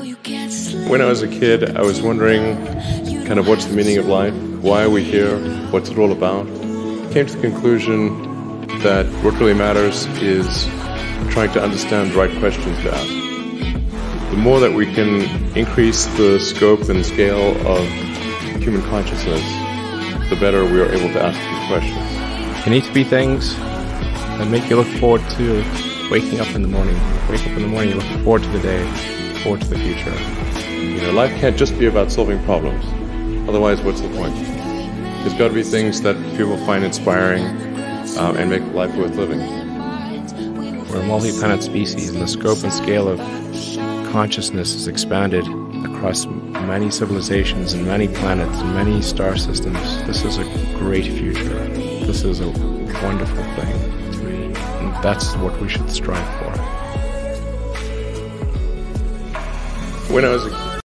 When I was a kid, I was wondering kind of what's the meaning of life, why are we here, what's it all about. I came to the conclusion that what really matters is trying to understand the right questions to ask. The more that we can increase the scope and scale of human consciousness, the better we are able to ask these questions. There can each be things that make you look forward to waking up in the morning. Wake up in the morning, you're looking forward to the day. Forward to the future. You know, life can't just be about solving problems. Otherwise, what's the point? There's got to be things that people find inspiring and make life worth living. We're a multi-planet species, and the scope and scale of consciousness is expanded across many civilizations and many planets and many star systems. This is a great future. This is a wonderful thing. And that's what we should strive for. When I was a